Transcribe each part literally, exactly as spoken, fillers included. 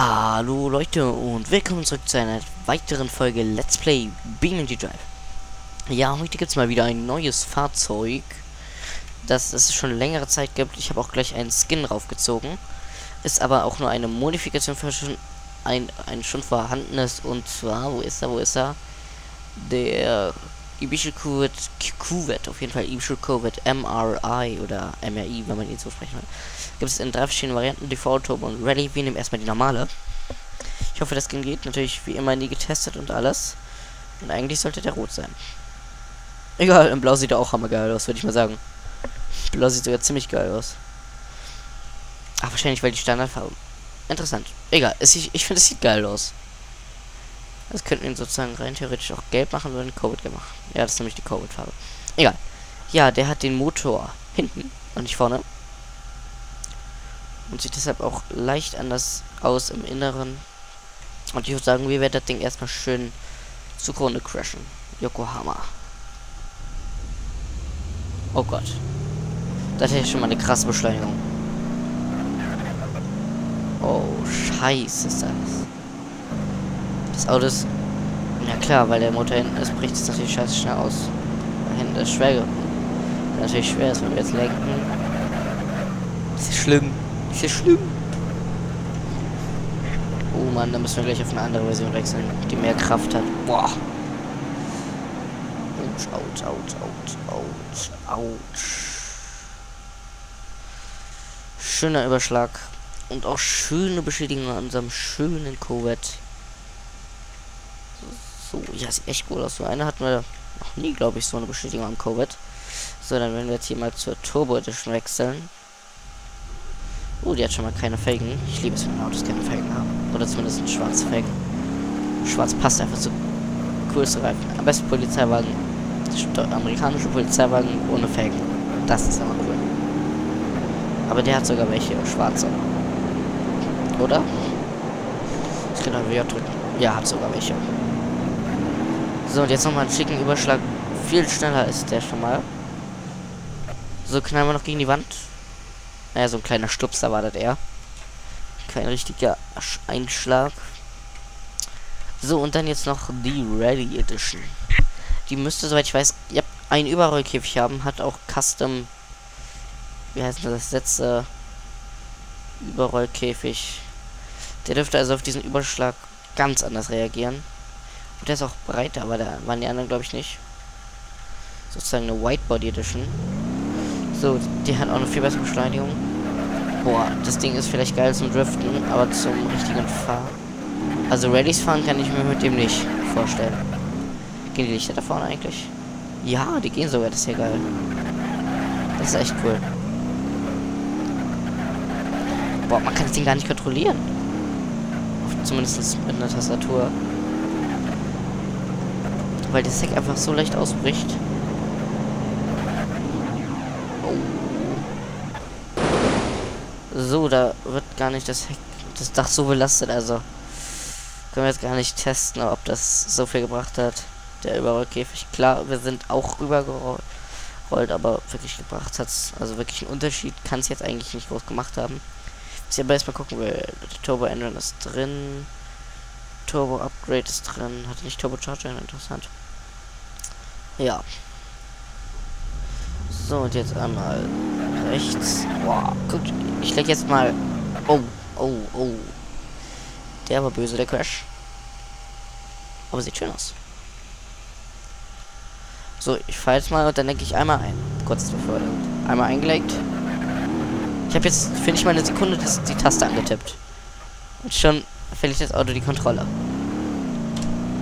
Hallo Leute und willkommen zurück zu einer weiteren Folge Let's Play BeamNG Drive. Ja, heute gibt es mal wieder ein neues Fahrzeug, das es schon längere Zeit gibt. Ich habe auch gleich einen Skin draufgezogen. Ist aber auch nur eine Modifikation für schon ein, ein schon vorhandenes. Und zwar, wo ist er, wo ist er? Der Ibishu Covet, Covet, auf jeden Fall Ibishu Covet M R I oder M R I, wenn man ihn so sprechen will. Gibt es in drei verschiedenen Varianten, Default, Turbo und Rally. Wir nehmen erstmal die normale. Ich hoffe, das Skin geht. Natürlich wie immer nie getestet und alles. Und eigentlich sollte der rot sein. Egal, im Blau sieht er auch hammergeil aus, würde ich mal sagen. Blau sieht sogar ziemlich geil aus. Ach, wahrscheinlich, weil die Standardfarbe. Interessant. Egal, es, ich, ich finde, es sieht geil aus. Das könnten ihn sozusagen rein theoretisch auch gelb machen, wenn Covid gemacht. Ja, das ist nämlich die Covid-Farbe. Egal. Ja, der hat den Motor hinten und nicht vorne. Und sieht deshalb auch leicht anders aus im Inneren. Und ich würde sagen, wir werden das Ding erstmal schön zugrunde crashen. Yokohama. Oh Gott. Das ist ja schon mal eine krasse Beschleunigung. Oh, scheiße ist das. Das Auto ist... Ja klar, weil der Motor hinten ist, bricht es natürlich scheiße schnell aus. Da hinten ist schwer. Natürlich schwer ist, wenn wir jetzt lenken. Das ist schlimm. Das ist schlimm. Oh Mann, da müssen wir gleich auf eine andere Version wechseln, die mehr Kraft hat. Boah. Autsch, autsch, autsch, autsch, autsch, autsch. Schöner Überschlag. Und auch schöne Beschädigung an unserem schönen Corvette. So, ja, sieht echt cool aus. So eine hatten wir noch nie, glaube ich, so eine Bestätigung am Covet. So, dann werden wir jetzt hier mal zur Turbo Edition wechseln. Oh, die hat schon mal keine Felgen. Ich liebe es, wenn Autos keine Felgen haben. Oder zumindest ein schwarze Felgen. Schwarz passt einfach zu coolsten Reifen. Am besten Polizeiwagen. Amerikanische Polizeiwagen ohne Felgen. Das ist immer cool. Aber der hat sogar welche schwarze. Oder? Ich kann da wieder drücken. Ja, hat sogar welche. So, und jetzt nochmal einen schicken Überschlag. Viel schneller ist der schon mal. So, knallen wir noch gegen die Wand. Naja, so ein kleiner Stups, da war das eher. Kein richtiger Einschlag. So, und dann jetzt noch die Rally Edition. Die müsste, soweit ich weiß, ja, einen Überrollkäfig haben. Hat auch Custom... Wie heißt das? Das letzte... Überrollkäfig. Der dürfte also auf diesen Überschlag ganz anders reagieren. Und der ist auch breiter, aber da waren die anderen, glaube ich, nicht. Sozusagen eine Whitebody Edition. So, die hat auch eine viel bessere Beschleunigung. Boah, das Ding ist vielleicht geil zum Driften, aber zum richtigen Fahren. Also Rallys fahren kann ich mir mit dem nicht vorstellen. Gehen die Lichter da vorne eigentlich? Ja, die gehen sogar, das ist ja geil. Das ist echt cool. Boah, man kann das Ding gar nicht kontrollieren. Zumindest mit einer Tastatur. Weil das Heck einfach so leicht ausbricht. Oh. So, da wird gar nicht das Heck, das Dach so belastet, also können wir jetzt gar nicht testen, ob das so viel gebracht hat. Der Überrollkäfig, klar, wir sind auch rübergerollt, aber wirklich gebracht hat es, also wirklich einen Unterschied kann es jetzt eigentlich nicht groß gemacht haben. Ich aber erstmal gucken, weil Turbo Engine ist drin. Turbo Upgrade ist drin. Hatte nicht Turbo Charger, interessant. Ja. So, und jetzt einmal rechts. Boah, guck, ich leg jetzt mal. Oh, oh, oh. Der war böse, der Crash. Aber sieht schön aus. So, ich fahre jetzt mal und dann lenke ich einmal ein. Kurz bevor. Einmal eingelegt. Ich habe jetzt, finde ich, mal eine Sekunde das, die Taste angetippt. Und schon verliert das Auto die Kontrolle.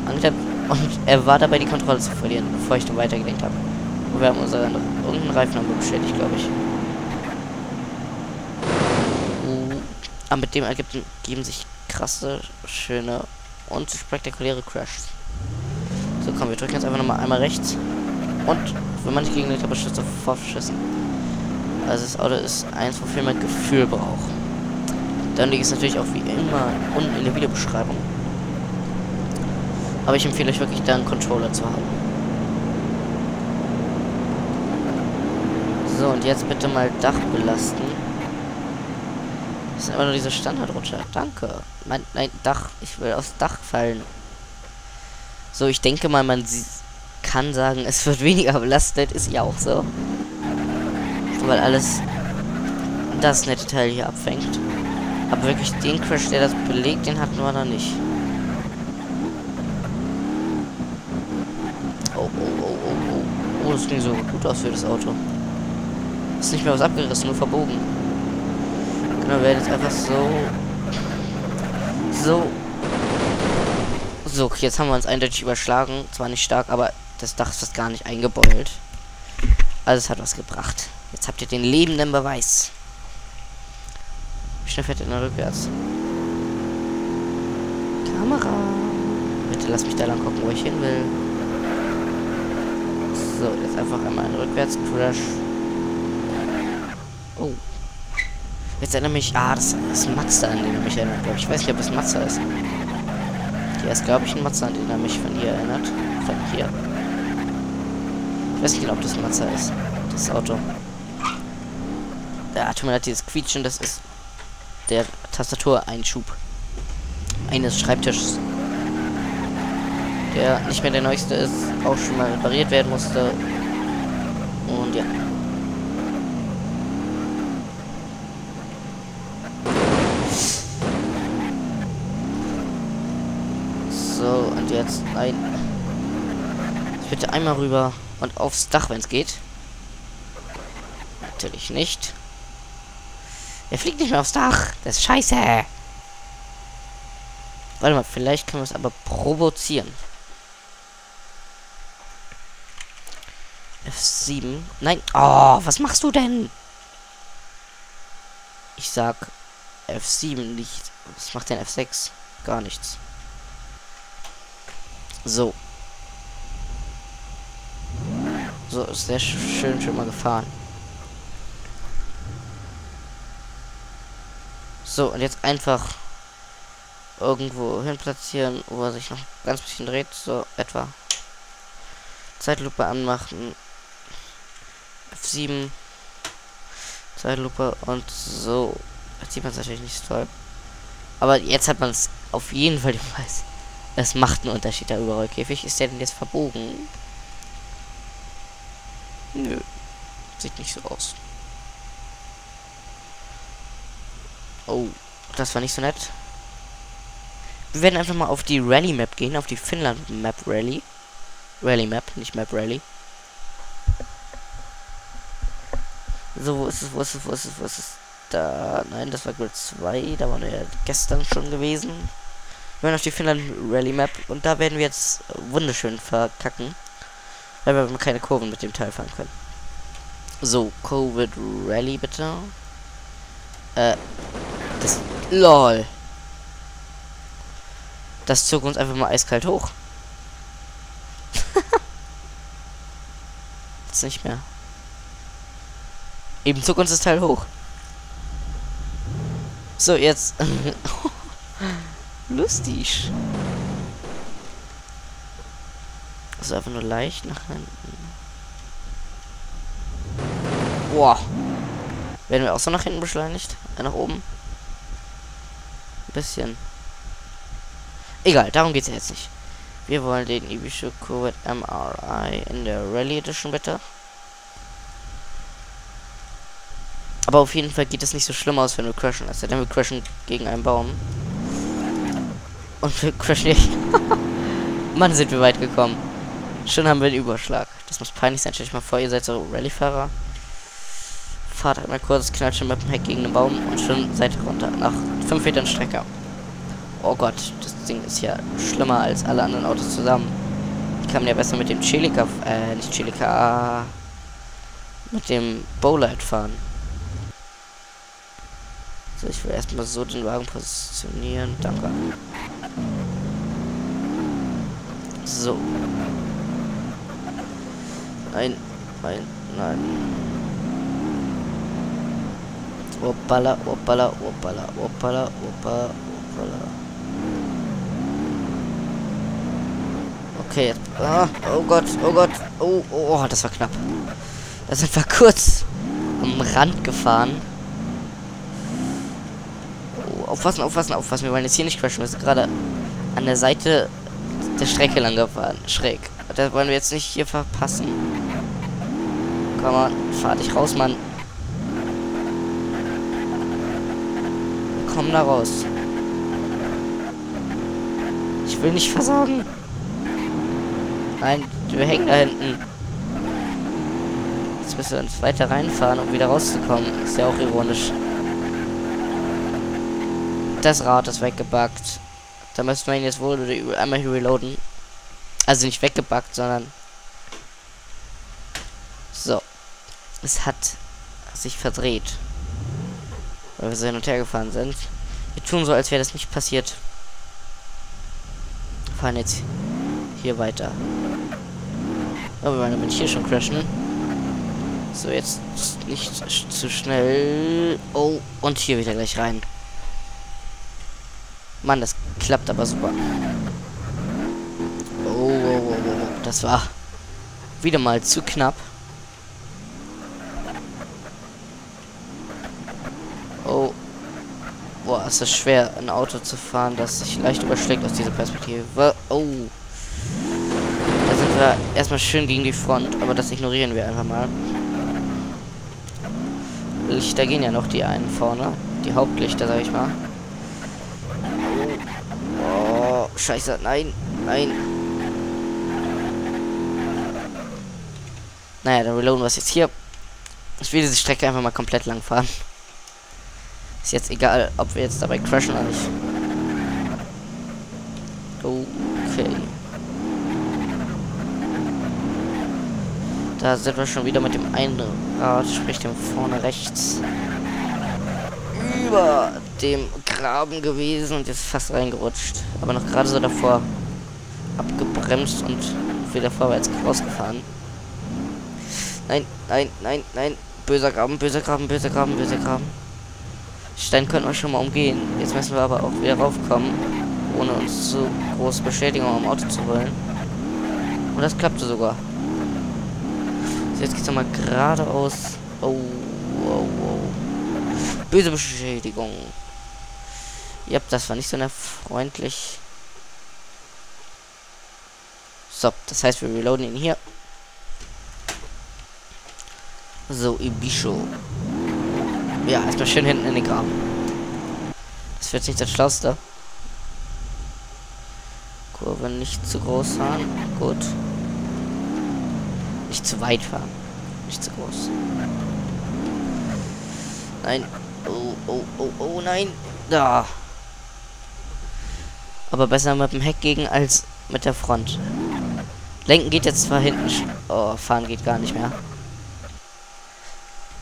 Angetippt. Und er war dabei, die Kontrolle zu verlieren, bevor ich dann weitergelenkt habe. Und wir haben unseren irgendeinen Reifen haben wir bestätigt, glaube ich. Uh, aber mit dem ergibt, geben sich krasse, schöne und spektakuläre Crashs. So, komm, wir drücken jetzt einfach nochmal einmal rechts. Und wenn man nicht gegen den Tappel schützt, sofort verschissen. Also das Auto ist eins, wofür man Gefühl braucht. Dann liegt es natürlich auch wie immer unten in der Videobeschreibung. Aber ich empfehle euch wirklich, da einen Controller zu haben. So, und jetzt bitte mal Dach belasten. Das ist aber nur diese Standardrutsche. Danke. Nein, nein, Dach. Ich will aufs Dach fallen. So, ich denke mal, man kann sagen, es wird weniger belastet. Ist ja auch so. Weil alles das nette Teil hier abfängt. Aber wirklich den Crash, der das belegt, den hatten wir noch nicht. Oh, oh, oh, oh, oh. Oh, das ging so gut aus für das Auto. Ist nicht mehr was abgerissen, nur verbogen. Genau, wir werden jetzt einfach so... So. So, jetzt haben wir uns eindeutig überschlagen. Zwar nicht stark, aber das Dach ist fast gar nicht eingebeult. Also es hat was gebracht. Jetzt habt ihr den lebenden Beweis. Wie schnell fährt er denn rückwärts? Kamera. Bitte lass mich da lang gucken, wo ich hin will. So, jetzt einfach einmal einen Rückwärtscrash. Oh. Jetzt erinnert mich... Ah, das ist ein Mazda, an den er mich erinnert, glaube ich. Ich weiß nicht, ob es ein Mazda ist. Hier ist, glaube ich, ein Mazda, an den er mich von hier erinnert. Von hier. Ich weiß nicht genau, ob das ein Mazda ist. Das Auto. Ja, tut mir leid, dieses Quietschen, das ist der Tastatureinschub eines Schreibtisches, der nicht mehr der neueste ist, auch schon mal repariert werden musste. Und ja. So, und jetzt ein. Bitte einmal rüber und aufs Dach, wenn es geht. Natürlich nicht. Er fliegt nicht mehr aufs Dach. Das ist scheiße. Warte mal, vielleicht können wir es aber provozieren. F sieben. Nein. Oh, was machst du denn? Ich sag F sieben nicht. Was macht denn F sechs? Gar nichts. So. So, ist sehr schön schon mal gefahren. So, und jetzt einfach irgendwo hin platzieren, wo er sich noch ein ganz bisschen dreht, so etwa. Zeitlupe anmachen. F sieben. Zeitlupe und so. Jetzt sieht man es natürlich nicht so toll. Aber jetzt hat man es auf jeden Fall den Preis. Es macht einen Unterschied, der Überrollkäfig. Ist der denn jetzt verbogen? Nö. Sieht nicht so aus. Oh, das war nicht so nett. Wir werden einfach mal auf die Rally Map gehen, auf die Finland Map Rally. Rally Map, nicht Map Rally. So, wo ist es, wo ist es, wo ist es, wo ist es? Da, nein, das war Grid zwei, da waren wir ja gestern schon gewesen. Wir werden auf die Finland Rally Map und da werden wir jetzt wunderschön verkacken. Weil wir keine Kurven mit dem Teil fahren können. So, Covet Rally bitte. Äh, das... LOL. Das zog uns einfach mal eiskalt hoch. Jetzt nicht mehr. Eben zog uns das Teil hoch. So, jetzt... Lustig. Das ist einfach nur leicht nach hinten. Boah. Werden wir auch so nach hinten beschleunigt? Äh, nach oben? Ein bisschen. Egal, darum geht es ja jetzt nicht. Wir wollen den Ibishu Covet M R I in der Rally Edition bitte. Aber auf jeden Fall geht es nicht so schlimm aus, wenn wir crashen. Also denn wir crashen gegen einen Baum. Und wir crashen nicht. Mann, sind wir weit gekommen. Schon haben wir den Überschlag. Das muss peinlich sein. Stellt euch mal vor, ihr seid so Rallye-Fahrer. Fahrt einmal kurz, knallt schon mit dem Heck gegen den Baum und schon seid ihr runter. Nach fünf Metern Strecke. Oh Gott, das Ding ist ja schlimmer als alle anderen Autos zusammen. Ich kann mir ja besser mit dem Celica, äh, nicht Celica, mit dem Bowlight fahren. So, ich will erstmal so den Wagen positionieren. Danke. So. Nein, nein, nein. Hoppala, hoppala, hoppala, hoppala, hoppala, hoppala. Okay, jetzt. Ah, oh Gott, oh Gott. Oh, oh, oh, das war knapp. Da sind wir kurz am Rand gefahren. Oh, Aufpassen, aufpassen, aufpassen. Wir wollen jetzt hier nicht crashen. Wir sind gerade an der Seite der Strecke lang gefahren. Schräg. Das wollen wir jetzt nicht hier verpassen. Komm mal, fahr dich raus, Mann. Komm da raus. Ich will nicht versagen. Nein, wir hängen da hinten. Jetzt müssen wir uns weiter reinfahren, um wieder rauszukommen. Ist ja auch ironisch. Das Rad ist weggebackt. Da müssen wir ihn jetzt wohl einmal reloaden. Also nicht weggebackt, sondern... So. Es hat sich verdreht. Weil wir so hin und her gefahren sind. Wir tun so, als wäre das nicht passiert. Wir fahren jetzt hier weiter. Aber wir wollen hier schon crashen. So, jetzt nicht zu schnell. Oh, und hier wieder gleich rein. Mann, das klappt aber super. Oh, oh, oh, oh. Das war wieder mal zu knapp. Oh. Boah, es ist schwer, ein Auto zu fahren, das sich leicht überschlägt aus dieser Perspektive. Oh. Da sind wir erstmal schön gegen die Front, aber das ignorieren wir einfach mal. Lichter gehen ja noch, die einen vorne. Die Hauptlichter, sag ich mal. Oh, scheiße. Nein, nein. Naja, dann reloaden wir es jetzt hier. Ich will diese Strecke einfach mal komplett lang fahren. Ist jetzt egal, ob wir jetzt dabei crashen oder nicht. Okay. Da sind wir schon wieder mit dem einen Rad, sprich dem vorne rechts, über dem Graben gewesen und jetzt fast reingerutscht. Aber noch gerade so davor abgebremst und wieder vorwärts rausgefahren. Nein, nein, nein, nein. Böser Graben, böser Graben, böser Graben, böser Graben. Stein könnten wir schon mal umgehen. Jetzt müssen wir aber auch wieder raufkommen, ohne uns zu große Beschädigung am Auto zu wollen. Und das klappte sogar. So, jetzt geht's nochmal geradeaus. Oh, wow, wow. Böse Beschädigung. Ja, das war nicht so freundlich. So, das heißt, wir reloaden ihn hier. So, Ibishu. Ja, erstmal schön hinten in den Graben. Das wird nicht das Schlauste. Kurve nicht zu groß fahren. Gut. Nicht zu weit fahren. Nicht zu groß. Nein. Oh, oh, oh, oh, nein. Da. Ah. Aber besser mit dem Heck gegen als mit der Front. Lenken geht jetzt zwar hinten. Oh, fahren geht gar nicht mehr.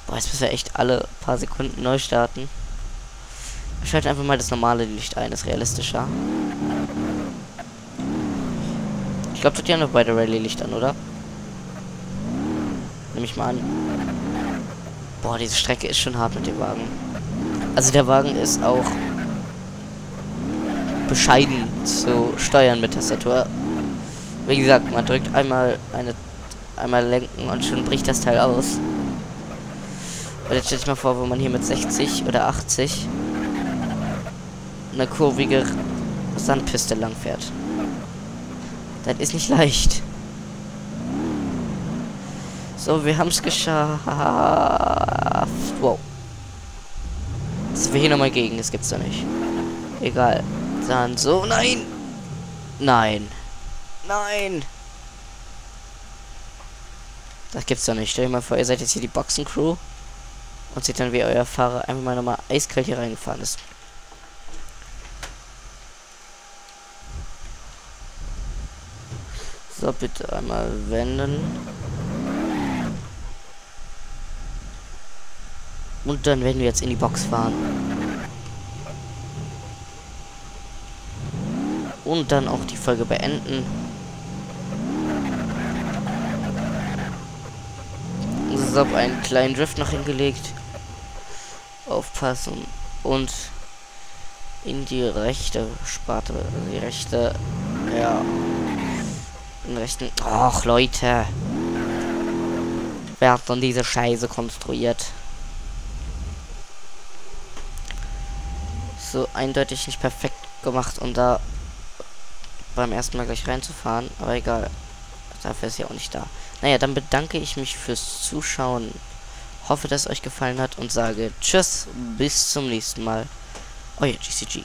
Boah, jetzt müssen wir echt alle paar Sekunden neu starten. Ich schalte einfach mal das normale Licht ein, ist realistischer. Ich glaube, tut ja noch beide Rallye-Licht an, oder? Nehme ich mal an. Boah, diese Strecke ist schon hart mit dem Wagen. Also der Wagen ist auch bescheiden zu steuern mit Tastatur. Wie gesagt, man drückt einmal eine, einmal lenken und schon bricht das Teil aus. Und jetzt stell ich mal vor, wo man hier mit sechzig oder achtzig eine kurvige Sandpiste lang fährt. Das ist nicht leicht. So, wir haben es geschafft. Wow. Jetzt sind wir hier nochmal gegen, das gibt's doch nicht. Egal. Dann so, nein! Nein! Nein! Das gibt's doch nicht. Stell dir mal vor, ihr seid jetzt hier die Boxen-Crew. Und seht dann, wie euer Fahrer einfach mal nochmal eiskalt hier reingefahren ist. So, bitte einmal wenden. Und dann werden wir jetzt in die Box fahren. Und dann auch die Folge beenden. So, einen kleinen Drift noch hingelegt. Aufpassen und in die rechte Sparte, also die rechte, ja, in den rechten. Ach Leute, wer hat dann diese Scheiße konstruiert? so eindeutig nicht perfekt gemacht, um da beim ersten Mal gleich reinzufahren. Aber egal, dafür ist ja auch nicht da. Naja, dann bedanke ich mich fürs Zuschauen. Hoffe, dass es euch gefallen hat und sage Tschüss, bis zum nächsten Mal. Euer G C G.